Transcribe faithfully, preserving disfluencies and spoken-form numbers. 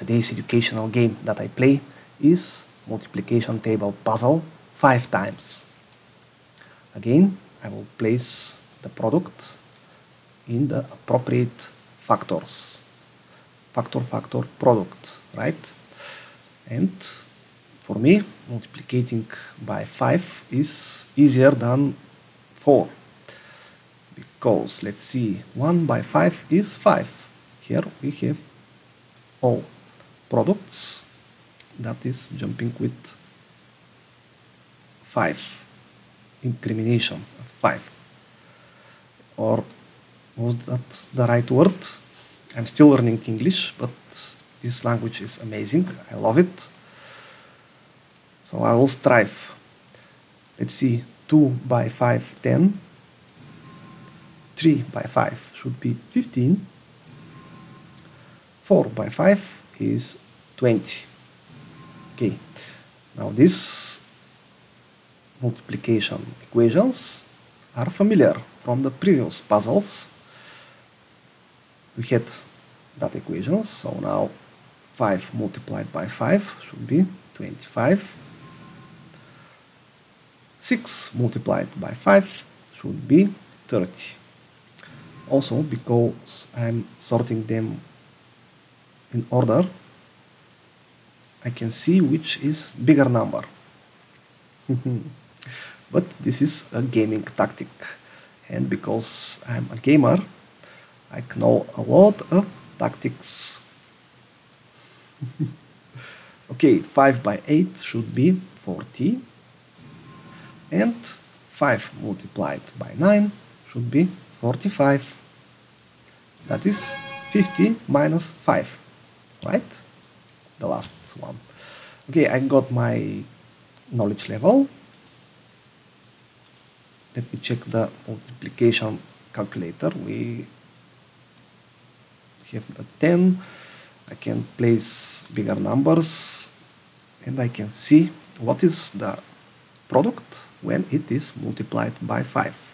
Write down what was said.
Today's educational game that I play is multiplication table puzzle five times. Again, I will place the product in the appropriate factors. Factor, factor, product, right? And for me, multiplicating by five is easier than four. Because, let's see, one by five is five. Here we have all products that is jumping with five, incrimination of five. Or was that the right word? I'm still learning English, but this language is amazing. I love it. So I will strive. Let's see, two by five, ten. three by five should be fifteen. four by five is twenty. Okay, now these multiplication equations are familiar from the previous puzzles. We had that equation, so now five multiplied by five should be twenty-five. six multiplied by five should be thirty. Also, because I'm sorting them in order, I can see which is bigger number. But this is a gaming tactic, and because I'm a gamer, I know a lot of tactics. Okay, five by eight should be forty, and five multiplied by nine should be forty-five. That is fifty minus five, right? The last one. Okay, I got my knowledge level. Let me check the multiplication calculator. We have the ten. I can place bigger numbers, and I can see what is the product when it is multiplied by five.